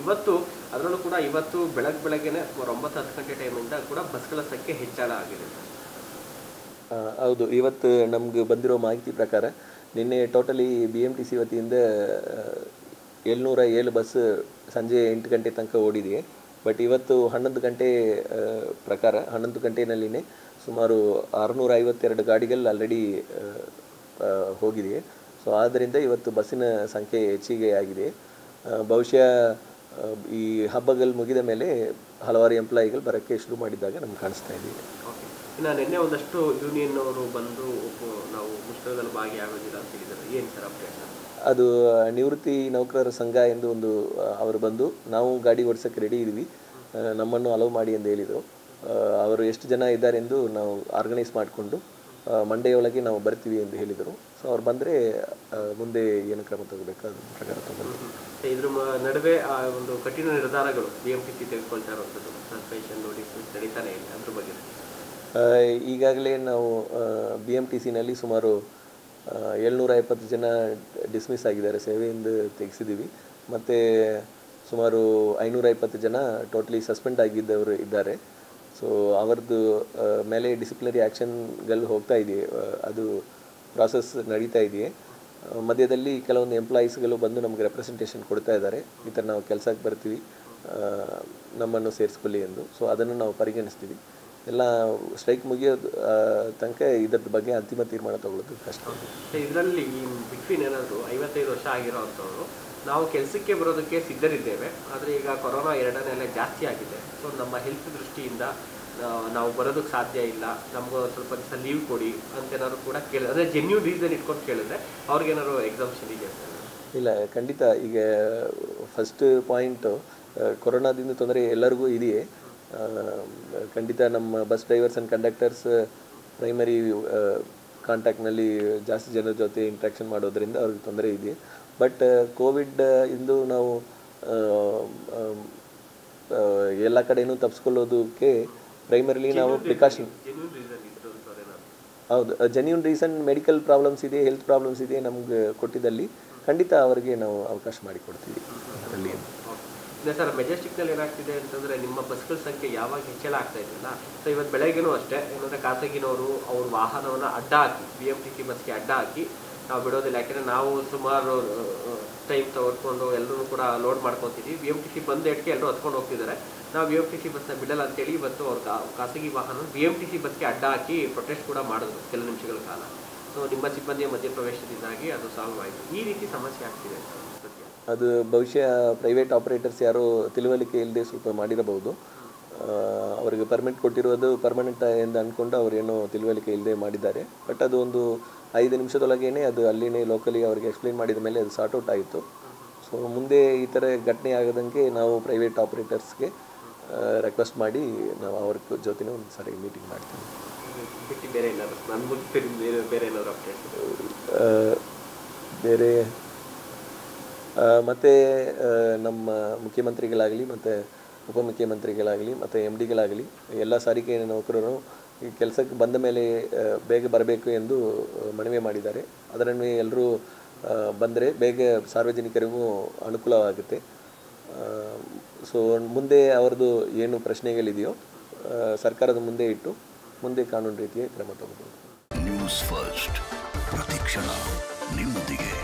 ಇವತ್ತು ಅದರಲ್ಲೂ ಕೂಡ ಇವತ್ತು ಬೆಳಗ್ಗೆನೇ ಸುಮಾರು 9-10 ಗಂಟೆ ಟೈಮಿಂದ ಕೂಡ ಬಸ್ಗಳ ಸಂಖ್ಯೆ ಹೆಚ್ಚಳ ಆಗಿದೆ. ಹೌದು, ಇವತ್ತು ನಮಗೆ ಬಂದಿರೋ ಮಾಹಿತಿ ಪ್ರಕಾರ ನಿನ್ನೆ ಟೋಟಲಿ BMTC ವತಿಯಿಂದ 707 ಬಸ್ ಸಂಜೆ 8 ಗಂಟೆ ತನಕ ಓಡಿದೆ. ಬಟ್ ಇವತ್ತು 11 ಗಂಟೆ ಪ್ರಕಾರ 11 ಗಂಟೆಯಲ್ಲಿನೇ ಸುಮಾರು 652 ಗಾಡಿಗಳು ಆಲ್ರೆಡಿ ಹೋಗಿದೆ. ಸೊ ಆದ್ದರಿಂದ ಇವತ್ತು ಬಸ್ಸಿನ ಸಂಖ್ಯೆ ಹೆಚ್ಚಿಗೆ ಆಗಿದೆ. ಬಹುಶಃ ಈ ಹಬ್ಬಗಳು ಮುಗಿದ ಮೇಲೆ ಹಲವಾರು ಎಂಪ್ಲಾಯಿಗಳು ಬರೋಕ್ಕೆ ಶುರು ಮಾಡಿದಾಗ ನಮ್ಗೆ ಕಾಣಿಸ್ತಾ ಇದ್ದೀವಿ. ಇನ್ನು ನಿನ್ನೆ ಒಂದಷ್ಟು ಯೂನಿಯನ್ ಅವರು ಬಂದು ನಾವು ಮುಷ್ಕರದಲ್ಲಿ ಭಾಗಿಯಾಗೋದಿಲ್ಲ ಅಂತ ಹೇಳಿದ್ದಾರೆ, ಏನು ಸರ್ ಅಪ್ಡೇಟ್? ಅದು ನಿವೃತ್ತಿ ನೌಕರರ ಸಂಘ ಎಂದು ಒಂದು ಅವರು ಬಂದು ನಾವು ಗಾಡಿ ಓಡಿಸೋಕ್ಕೆ ರೆಡಿ ಇದ್ದೀವಿ, ನಮ್ಮನ್ನು ಅಲೋ ಮಾಡಿ ಎಂದು ಹೇಳಿದರು. ಅವರು ಎಷ್ಟು ಜನ ಇದ್ದಾರೆಂದು ನಾವು ಆರ್ಗನೈಸ್ ಮಾಡಿಕೊಂಡು ಮಂಡೆಯೊಳಗೆ ನಾವು ಬರ್ತೀವಿ ಎಂದು ಹೇಳಿದರು. ಸೊ ಅವ್ರು ಬಂದರೆ ಮುಂದೆ ಏನು ಕ್ರಮ ತಗೋಬೇಕು ಪ್ರಕಾರ ತಗೊಂಡು ಇದ್ರ ನಡುವೆ ಆ ಒಂದು ಕಠಿಣ ನಿರ್ಧಾರಗಳು BMTC ತೆಗೆದುಕೊಳ್ತಾ ಇರುವಂಥದ್ದು, ಸಸ್ಪೆನ್ಷನ್ ನೋಟಿಸ್ ನಡೀತಾನೆ ಇಲ್ಲ, ಅದ್ರ ಬಗ್ಗೆ ಈಗಾಗಲೇ ನಾವು BMTCನಲ್ಲಿ ಸುಮಾರು 770 ಜನ ಡಿಸ್ಮಿಸ್ ಆಗಿದ್ದಾರೆ, ಸೇವೆಯಿಂದ ತೆಗೆಸಿದ್ದೀವಿ. ಮತ್ತು ಸುಮಾರು 520 ಜನ ಟೋಟಲಿ ಸಸ್ಪೆಂಡ್ ಆಗಿದ್ದವರು ಇದ್ದಾರೆ. ಸೊ ಅವರದ್ದು ಮೇಲೆ ಡಿಸಿಪ್ಲಿನರಿ ಆ್ಯಕ್ಷನ್ಗಳು ಹೋಗ್ತಾ ಇದೆ, ಅದು ಪ್ರಾಸೆಸ್ ನಡೀತಾ ಇದೆಯೇ. ಮಧ್ಯದಲ್ಲಿ ಕೆಲವೊಂದು ಎಂಪ್ಲಾಯೀಸ್ಗಳು ಬಂದು ನಮಗೆ ರೆಪ್ರೆಸೆಂಟೇಷನ್ ಕೊಡ್ತಾ ಇದ್ದಾರೆ, ಈ ಥರ ನಾವು ಕೆಲಸಕ್ಕೆ ಬರ್ತೀವಿ, ನಮ್ಮನ್ನು ಸೇರಿಸ್ಕೊಳ್ಳಿ ಎಂದು. ಸೊ ಅದನ್ನು ನಾವು ಪರಿಗಣಿಸ್ತೀವಿ. ಎಲ್ಲ ಸ್ಟ್ರೈಕ್ ಮುಗಿಯೋದು ತನಕ ಇದರ ಬಗ್ಗೆ ಅಂತಿಮ ತೀರ್ಮಾನ ತಗೊಳ್ಳೋದು ಕಷ್ಟ. ಇದರಲ್ಲಿ ಬಿಟ್ವೀನ್ ಏನಾದರೂ 55 ವರ್ಷ ಆಗಿರೋ ಅಂಥವ್ರು ನಾವು ಕೆಲಸಕ್ಕೆ ಬರೋದಕ್ಕೆ ಸಿದ್ಧರಿದ್ದೇವೆ, ಆದರೆ ಈಗ ಕೊರೋನಾ ಎರಡನೆಲ್ಲ ಜಾಸ್ತಿ ಆಗಿದೆ. ಸೊ ನಮ್ಮ ಹೆಲ್ತ್ ದೃಷ್ಟಿಯಿಂದ ನಾವು ಬರೋದಕ್ಕೆ ಸಾಧ್ಯ ಇಲ್ಲ, ನಮಗೂ ಸ್ವಲ್ಪ ದಿವಸ ಲೀವ್ ಕೊಡಿ ಅಂತೇನಾದ್ರು ಕೂಡ ಕೇಳಿದ್ರೆ, ಅಂದರೆ ಜೆನ್ಯೂನ್ ರೀಸನ್ ಇಟ್ಕೊಂಡು ಕೇಳಿದ್ರೆ ಅವ್ರಿಗೇನಾದ್ರು ಎಕ್ಸಾಮ್ಷನ್ ಇದೆ ಅಂತ? ಇಲ್ಲ, ಖಂಡಿತ. ಈಗ ಫಸ್ಟ್ ಪಾಯಿಂಟು ಕೊರೋನಾದಿಂದ ತೊಂದರೆ ಎಲ್ಲರಿಗೂ ಇದೆಯೇ, ಖಂಡಿತ. ನಮ್ಮ bus drivers and conductors primary ಕಾಂಟ್ಯಾಕ್ಟ್ನಲ್ಲಿ ಜಾಸ್ತಿ ಜನರ ಜೊತೆ ಇಂಟ್ರ್ಯಾಕ್ಷನ್ ಮಾಡೋದರಿಂದ ಅವ್ರಿಗೆ ತೊಂದರೆ ಇದೆ. ಬಟ್ ಕೋವಿಡ್ ಇಂದು ನಾವು ಎಲ್ಲ ಕಡೆಯೂ ತಪ್ಪಿಸ್ಕೊಳ್ಳೋದಕ್ಕೆ ಪ್ರೈಮರಿಲಿ ನಾವು ಪ್ರಿಕಾಷನ್. ಹೌದು, ಜೆನ್ಯೂನ್ ರೀಸನ್ ಮೆಡಿಕಲ್ ಪ್ರಾಬ್ಲಮ್ಸ್ ಇದೆ, ಹೆಲ್ತ್ ಪ್ರಾಬ್ಲಮ್ಸ್ ಇದೆ, ನಮ್ಗೆ ಕೊಟ್ಟಿದ್ದಲ್ಲಿ ಖಂಡಿತ ಅವರಿಗೆ ನಾವು ಅವಕಾಶ ಮಾಡಿಕೊಡ್ತೀವಿ ಅದರಲ್ಲಿ. ಸರ್, ಮೆಜೆಸ್ಟಿಕ್ನಲ್ಲಿ ಏನಾಗ್ತಿದೆ ಅಂತಂದರೆ ನಿಮ್ಮ ಬಸ್ಗಳ ಸಂಖ್ಯೆ ಯಾವಾಗ ಹೆಚ್ಚಳ ಆಗ್ತಾ ಇದೆಯಲ್ಲ, ಸೊ ಇವತ್ತು ಬೆಳಗ್ಗೆನೂ ಅಷ್ಟೇ ಏನಂದರೆ ಖಾಸಗಿನವರು ಅವ್ರ ವಾಹನವನ್ನು ಅಡ್ಡ ಹಾಕಿ BMTC ಬಸ್ಗೆ ಅಡ್ಡ ಹಾಕಿ ನಾವು ಬಿಡೋದಿಲ್ಲ, ಯಾಕೆಂದರೆ ನಾವು ಸುಮಾರು ಟೈಮ್ ತಗೊಳ್ಕೊಂಡು ಎಲ್ಲರೂ ಕೂಡ ಲೋಡ್ ಮಾಡ್ಕೊತೀವಿ. BMTC ಬಂದು ಎಟ್ಕೆ ಎಲ್ಲರೂ ಹತ್ಕೊಂಡು ಹೋಗ್ತಿದ್ದಾರೆ, ನಾವು BMTC ಬಸ್ನ ಬಿಡಲ್ಲ ಅಂತೇಳಿ ಇವತ್ತು ಅವ್ರ ಖಾಸಗಿ ವಾಹನ BMTC ಬಸ್ಗೆ ಅಡ್ಡ ಹಾಕಿ ಪ್ರೊಟೆಸ್ಟ್ ಕೂಡ ಮಾಡಿದ್ರು ಕೆಲವು ನಿಮಿಷಗಳ ಕಾಲ. ಸೊ ನಿಮ್ಮ ಸಿಬ್ಬಂದಿಯ ಮಧ್ಯಪ್ರವೇಶದಿಂದಾಗಿ ಅದು ಸಾಲ್ವ್ ಆಯಿತು. ಈ ರೀತಿ ಸಮಸ್ಯೆ ಆಗ್ತಿದೆ ಸರ್. ಅದು ಬಹುಶಃ ಪ್ರೈವೇಟ್ ಆಪ್ರೇಟರ್ಸ್ ಯಾರೋ ತಿಳುವಳಿಕೆ ಇಲ್ಲದೆ ಸ್ವಲ್ಪ ಮಾಡಿರಬಹುದು. ಅವರಿಗೆ ಪರ್ಮಿಟ್ ಕೊಟ್ಟಿರೋದು ಪರ್ಮನೆಂಟ್ ಎಂದು ಅಂದ್ಕೊಂಡು ಅವರೇನೋ ತಿಳುವಳಿಕೆ ಇಲ್ಲದೆ ಮಾಡಿದ್ದಾರೆ. ಬಟ್ ಅದು ಒಂದು 5 ನಿಮಿಷದೊಳಗೇನೆ ಅದು ಅಲ್ಲಿನೇ ಲೋಕಲಿ ಅವರಿಗೆ ಎಕ್ಸ್ಪ್ಲೇನ್ ಮಾಡಿದ ಮೇಲೆ ಅದು ಸಾರ್ಟ್ಔಟ್ ಆಯಿತು. ಸೊ ಮುಂದೆ ಈ ಥರ ಘಟನೆ ಆಗದಂಗೆ ನಾವು ಪ್ರೈವೇಟ್ ಆಪ್ರೇಟರ್ಸ್ಗೆ ರಿಕ್ವೆಸ್ಟ್ ಮಾಡಿ ನಾವು ಅವ್ರ ಜೊತೆನೇ ಒಂದು ಸಾರಿ ಮೀಟಿಂಗ್ ಮಾಡ್ತೀವಿ. ಬೇರೆ ಮತ್ತು ನಮ್ಮ ಮುಖ್ಯಮಂತ್ರಿಗಳಾಗಲಿ ಮತ್ತು ಉಪಮುಖ್ಯಮಂತ್ರಿಗಳಾಗಲಿ ಮತ್ತು MDಗಳಾಗಲಿ ಎಲ್ಲ ಸಾರಿಗೆ ನೌಕರರು ಈ ಕೆಲಸಕ್ಕೆ ಬಂದ ಮೇಲೆ ಬೇಗ ಬರಬೇಕು ಎಂದು ಮನವಿ ಮಾಡಿದ್ದಾರೆ. ಅದರನ್ವಯ ಎಲ್ಲರೂ ಬಂದರೆ ಬೇಗ ಸಾರ್ವಜನಿಕರಿಗೂ ಅನುಕೂಲವಾಗುತ್ತೆ. ಸೊ ಮುಂದೆ ಅವ್ರದ್ದು ಏನು ಪ್ರಶ್ನೆಗಳಿದೆಯೋ ಸರ್ಕಾರದ ಮುಂದೆ ಇಟ್ಟು ಮುಂದೆ ಕಾನೂನು ರೀತಿಯ ಕ್ರಮ ತಗೊಳ್ಬೋದು. ನ್ಯೂಸ್ ಫಸ್ಟ್ ಪ್ರತಿಕ್ಷಣ ನಿಮ್ಮೊಂದಿಗೆ.